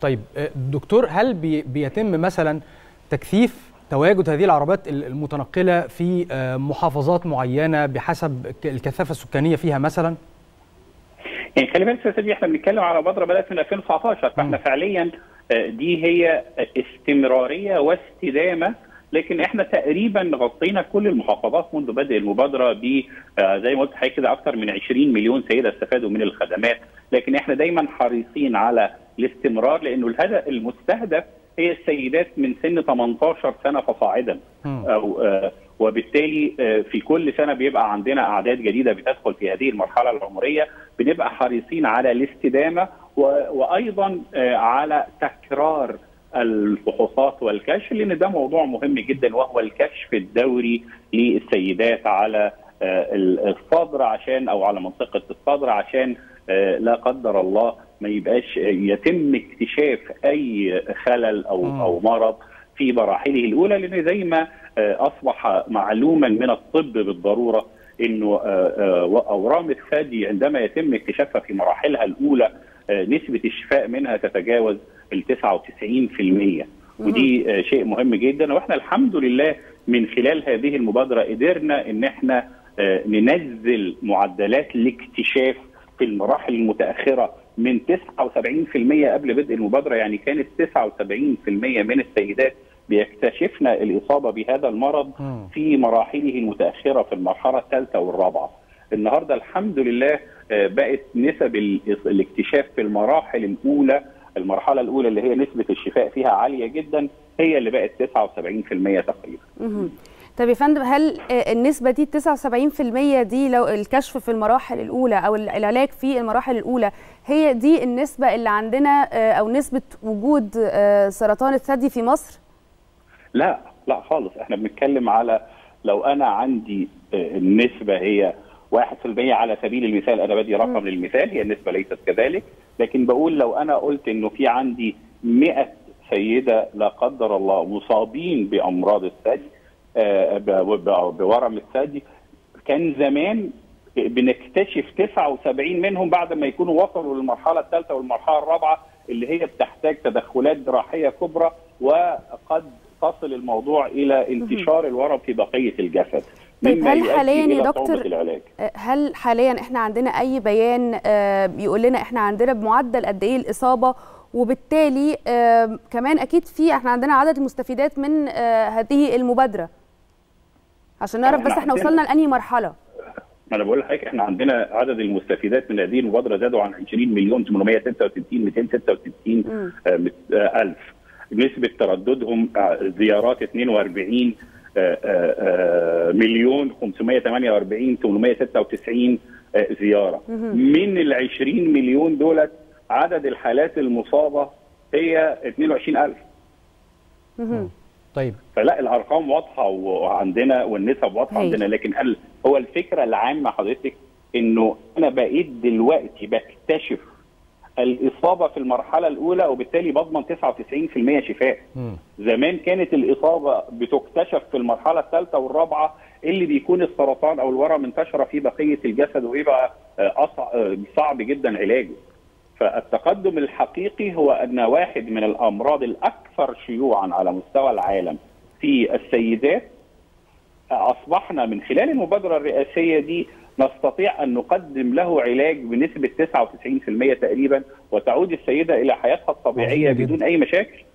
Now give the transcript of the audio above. طيب دكتور، هل بيتم مثلا تكثيف تواجد هذه العربات المتنقلة في محافظات معينة بحسب الكثافة السكانية فيها مثلا؟ يعني خلي بالك يا احنا بنتكلم على مبادرة بدأت من 2019، فاحنا فعليا دي هي استمرارية واستدامة، لكن احنا تقريبا غطينا كل المحافظات منذ بدء المبادره ب زي ما قلت لحضرتك كده اكثر من 20 مليون سيده استفادوا من الخدمات، لكن احنا دايما حريصين على الاستمرار لانه الهدف المستهدف هي السيدات من سن 18 سنه فصاعدا، وبالتالي في كل سنه بيبقى عندنا اعداد جديده بتدخل في هذه المرحله العمريه، بنبقى حريصين على الاستدامه وايضا على تكرار الفحوصات والكشف، لان ده موضوع مهم جدا وهو الكشف الدوري للسيدات على الصدر عشان او على منطقه الصدر عشان لا قدر الله ما يبقاش يتم اكتشاف اي خلل او مرض في مراحله الاولى، لان زي ما اصبح معلوما من الطب بالضروره انه اورام الثدي عندما يتم اكتشافها في مراحلها الاولى نسبه الشفاء منها تتجاوز ال 99%، ودي شيء مهم جدا. واحنا الحمد لله من خلال هذه المبادره قدرنا ان احنا ننزل معدلات الاكتشاف في المراحل المتاخره من 79% قبل بدء المبادره، يعني كانت 79% من السيدات بيكتشفنا الاصابه بهذا المرض في مراحله المتاخره في المرحله الثالثه والرابعه. النهارده الحمد لله بقت نسب الاكتشاف في المراحل الاولى، المرحلة الأولى اللي هي نسبة الشفاء فيها عالية جدا، هي اللي بقت 79% تقريبا. طب يا فندم، هل النسبة دي 79% دي لو الكشف في المراحل الأولى أو العلاج في المراحل الأولى هي دي النسبة اللي عندنا أو نسبة وجود سرطان الثدي في مصر؟ لا لا خالص، احنا بنتكلم على لو أنا عندي النسبة هي 1% على سبيل المثال، أنا بدي رقم للمثال، هي النسبة ليست كذلك، لكن بقول لو أنا قلت إنه في عندي 100 سيدة لا قدر الله مصابين بأمراض الثدي بورم الثدي، كان زمان بنكتشف 79 منهم بعد ما يكونوا وصلوا للمرحلة الثالثة والمرحلة الرابعة اللي هي بتحتاج تدخلات جراحية كبرى، وقد تصل الموضوع إلى انتشار الورم في بقية الجسد. طيب هل حاليا يا دكتور، هل حاليا احنا عندنا اي بيان بيقول لنا احنا عندنا بمعدل قد ايه الاصابه، وبالتالي كمان اكيد في احنا عندنا عدد المستفيدات من هذه المبادره عشان نعرف بس احنا وصلنا لانهي مرحله؟ ما انا بقول لحضرتك احنا عندنا عدد المستفيدات من هذه المبادره زادوا عن 20 مليون 866 266 الف، نسبه ترددهم زيارات 42 مليون 548 896 زيارة. من ال 20 مليون دولت عدد الحالات المصابة هي 22,000. طيب فلا الأرقام واضحة وعندنا والنسب واضحة عندنا، لكن هل هو الفكرة العامة حضرتك إنه أنا بقيت دلوقتي بكتشف الإصابة في المرحلة الأولى وبالتالي بضمن 99% شفاء. زمان كانت الإصابة بتكتشف في المرحلة الثالثة والرابعة اللي بيكون السرطان أو الورم انتشر في بقية الجسد ويبقى صعب جدا علاجه. فالتقدم الحقيقي هو أن واحد من الأمراض الأكثر شيوعا على مستوى العالم في السيدات، أصبحنا من خلال المبادرة الرئاسية دي نستطيع أن نقدم له علاج بنسبة 99% تقريبا، وتعود السيدة إلى حياتها الطبيعية بدون أي مشاكل.